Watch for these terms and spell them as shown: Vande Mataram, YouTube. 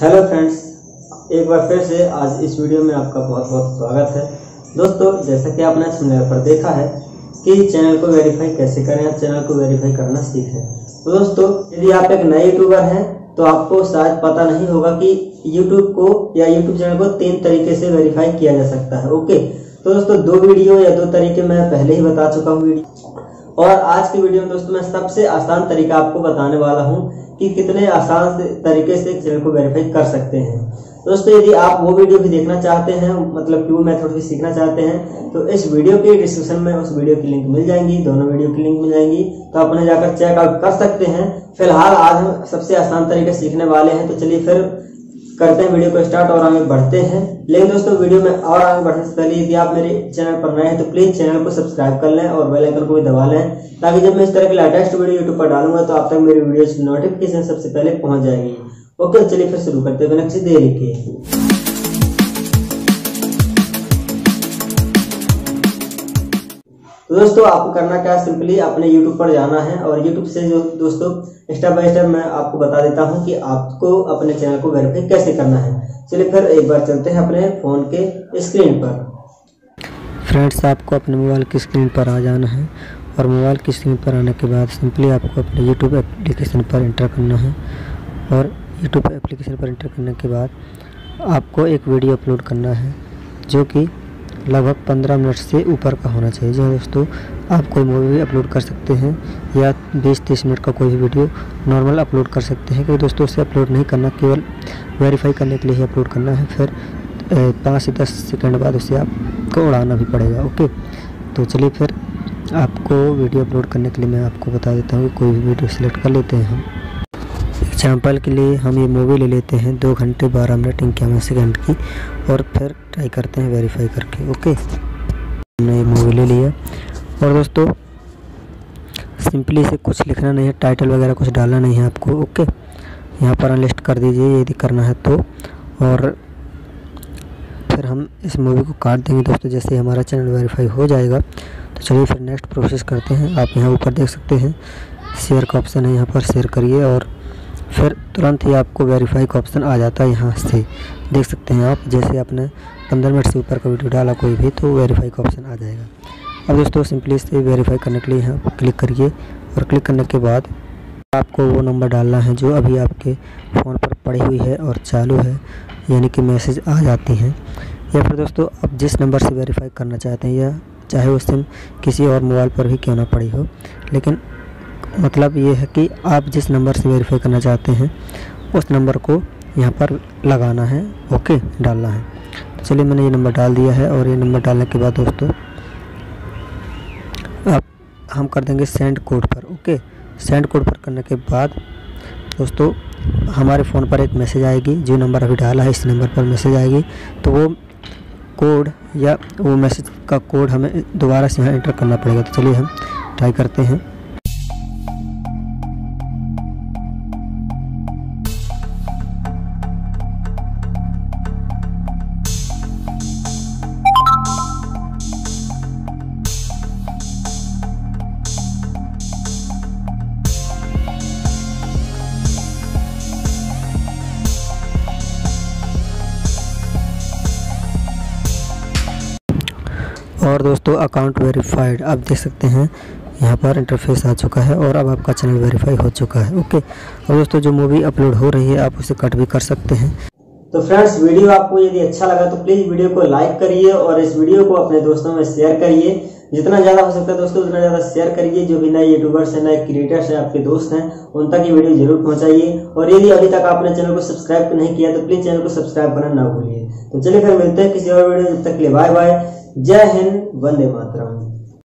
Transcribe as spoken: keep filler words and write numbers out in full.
Hello friends, एक बार फिर से आज इस वीडियो में आपका बहुत बहुत स्वागत है। दोस्तों, जैसा कि आपने चैनल पर देखा है कि चैनल को वेरीफाई कैसे करें, आप चैनल को वेरीफाई करना सीखें। तो दोस्तों, यदि आप एक नए यूट्यूबर हैं तो आपको शायद पता नहीं होगा कि यूट्यूब को या यूट्यूब चैनल को तीन तरीके से वेरीफाई किया जा सकता है। ओके, तो दोस्तों दो वीडियो या दो तरीके मैं पहले ही बता चुका हूँ, और आज की वीडियो में दोस्तों मैं सबसे आसान तरीका आपको बताने वाला हूँ कि कितने आसान तरीके से चैनल को वेरीफाई कर सकते हैं। दोस्तों, यदि आप वो वीडियो भी देखना चाहते हैं, मतलब कि वो मेथड भी सीखना चाहते हैं, तो इस वीडियो के डिस्क्रिप्शन में उस वीडियो की लिंक मिल जाएंगी, दोनों वीडियो की लिंक मिल जाएंगी, तो आप उन्हें जाकर चेकआउट कर सकते हैं। फिलहाल आज हम सबसे आसान तरीके सीखने वाले हैं, तो चलिए फिर करते हैं वीडियो को स्टार्ट और आगे बढ़ते हैं। लेकिन दोस्तों, वीडियो में और आगे बढ़ने से पहले यदि आप मेरे चैनल पर नए हैं तो प्लीज चैनल को सब्सक्राइब कर लें और बेल आइकन को भी दबा लें, ताकि जब मैं इस तरह की लेटेस्ट वीडियो यूट्यूब पर डालूंगा तो आप तक मेरी वीडियो की नोटिफिकेशन सबसे पहले पहुंच जाएगी। ओके, चलिए फिर शुरू करते हैं बिना किसी देरी के। तो दोस्तों, आपको करना क्या है, सिंपली अपने YouTube पर जाना है और YouTube से जो दोस्तों स्टेप बाय स्टेप मैं आपको बता देता हूं कि आपको अपने चैनल को वेरीफाई कैसे करना है। चलिए फिर एक बार चलते हैं अपने फ़ोन के स्क्रीन पर। फ्रेंड्स, आपको अपने मोबाइल की स्क्रीन पर आ जाना है और मोबाइल की स्क्रीन पर आने के बाद सिंपली आपको अपने यूट्यूब एप्लीकेशन पर इंटर करना है, और यूट्यूब एप्लीकेशन पर इंटर करने के बाद आपको एक वीडियो अपलोड करना है जो कि लगभग पंद्रह मिनट से ऊपर का होना चाहिए। जो दोस्तों, आप कोई मूवी अपलोड कर सकते हैं या बीस तीस मिनट का कोई भी वीडियो नॉर्मल अपलोड कर सकते हैं, क्योंकि दोस्तों उसे अपलोड नहीं करना, केवल वेरीफाई करने के लिए ही अपलोड करना है। फिर पाँच से दस सेकंड बाद उसे आपको उड़ाना भी पड़ेगा। ओके, तो चलिए फिर आपको वीडियो अपलोड करने के लिए मैं आपको बता देता हूँ कि कोई भी वीडियो सिलेक्ट कर लेते हैं। हम एग्जाम्पल के लिए हम ये मूवी ले लेते हैं दो घंटे बारह मिनट इक्यावन सेकेंड की, और फिर ट्राई करते हैं वेरीफाई करके। ओके, हमने ये मूवी ले लिया, और दोस्तों सिंपली इसे कुछ लिखना नहीं है, टाइटल वगैरह कुछ डालना नहीं है आपको। ओके, यहाँ पर अनलिस्ट कर दीजिए यदि करना है तो, और फिर हम इस मूवी को काट देंगे। दोस्तों, जैसे हमारा चैनल वेरीफाई हो जाएगा तो चलिए फिर नेक्स्ट प्रोसेस करते हैं। आप यहाँ ऊपर देख सकते हैं शेयर का ऑप्शन है, यहाँ पर शेयर करिए और फिर तुरंत ही आपको वेरीफाई का ऑप्शन आ जाता है। यहाँ से देख सकते हैं आप, जैसे आपने पंद्रह मिनट से ऊपर का वीडियो डाला कोई भी तो वेरीफाई का ऑप्शन आ जाएगा। अब दोस्तों, सिंपली से वेरीफाई करने के लिए यहाँ क्लिक करिए, और क्लिक करने के बाद आपको वो नंबर डालना है जो अभी आपके फ़ोन पर पड़ी हुई है और चालू है, यानी कि मैसेज आ जाती हैं। या फिर दोस्तों, आप जिस नंबर से वेरीफाई करना चाहते हैं, या चाहे उस दिन किसी और मोबाइल पर भी क्यों ना पड़ी हो, लेकिन मतलब ये है कि आप जिस नंबर से वेरीफाई करना चाहते हैं उस नंबर को यहाँ पर लगाना है। ओके, डालना है। तो चलिए, मैंने ये नंबर डाल दिया है, और ये नंबर डालने के बाद दोस्तों आप हम कर देंगे सेंड कोड पर। ओके, सेंड कोड पर करने के बाद दोस्तों हमारे फ़ोन पर एक मैसेज आएगी, जो नंबर अभी डाला है इस नंबर पर मैसेज आएगी, तो वो कोड या वो मैसेज का कोड हमें दोबारा से यहाँ एंटर करना पड़ेगा। तो चलिए हम ट्राई करते हैं। और दोस्तों, अकाउंट वेरीफाइड आप देख सकते हैं यहाँ पर इंटरफेस आ चुका है, और अब आपका चैनल वेरीफाई हो चुका है। ओके, और दोस्तों जो मूवी अपलोड हो रही है आप उसे कट भी कर सकते हैं। तो फ्रेंड्स, वीडियो आपको यदि अच्छा लगा तो प्लीज़ वीडियो को लाइक करिए, और इस वीडियो को अपने दोस्तों में शेयर करिए, जितना ज़्यादा हो सकता है दोस्तों उतना ज़्यादा शेयर करिए। जो भी नए यूट्यूबर्स हैं, नए क्रिएटर्स हैं, आपके दोस्त हैं, उन तक ये वीडियो जरूर पहुँचाइए। और यदि अभी तक आपने चैनल को सब्सक्राइब नहीं किया तो प्लीज़ चैनल को सब्सक्राइब करना ना भूलिए। तो चलिए फिर मिलते हैं किसी और वीडियो, तब तक के लिए बाय बाय, जय हिंद, वंदे मातरम।